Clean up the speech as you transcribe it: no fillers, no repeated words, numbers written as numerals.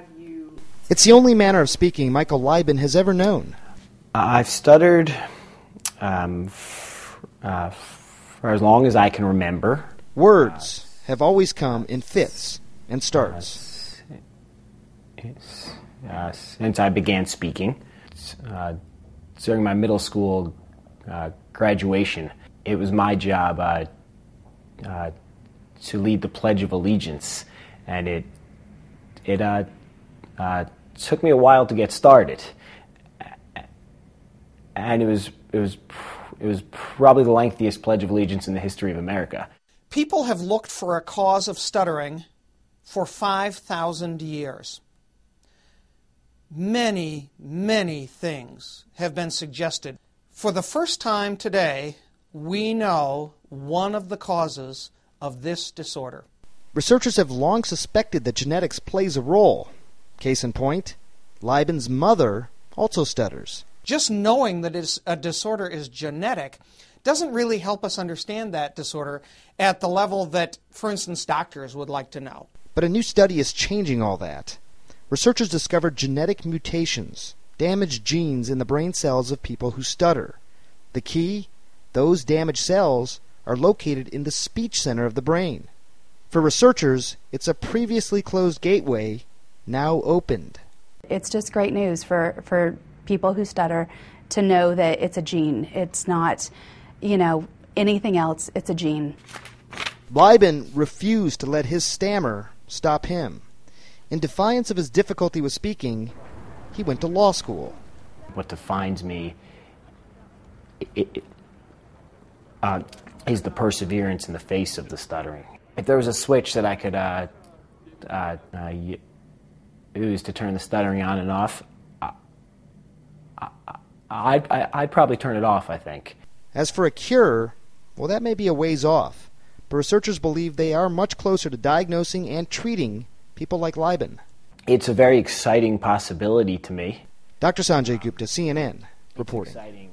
have you... It's the only manner of speaking Michael Liben has ever known. I've stuttered for as long as I can remember. Words have always come in fits and starts. Since I began speaking, during my middle school graduation, it was my job to lead the Pledge of Allegiance, and it took me a while to get started, and it was probably the lengthiest Pledge of Allegiance in the history of America. People have looked for a cause of stuttering for 5,000 years. Many, many things have been suggested. For the first time today, we know one of the causes of this disorder. Researchers have long suspected that genetics plays a role. Case in point, Liben's mother also stutters. Just knowing that a disorder is genetic doesn't really help us understand that disorder at the level that, for instance, doctors would like to know. But a new study is changing all that. Researchers discovered genetic mutations, damaged genes in the brain cells of people who stutter. The key? Those damaged cells are located in the speech center of the brain. For researchers, it's a previously closed gateway now opened. It's just great news for people who stutter to know that it's a gene. It's not, anything else. It's a gene. Liben refused to let his stammer stop him. In defiance of his difficulty with speaking, he went to law school. What defines me is the perseverance in the face of the stuttering. If there was a switch that I could use to turn the stuttering on and off, I'd probably turn it off, I think. As for a cure, well, that may be a ways off, but researchers believe they are much closer to diagnosing and treating people like Liben. It's a very exciting possibility to me. Dr. Sanjay Gupta, CNN, reporting. Exciting.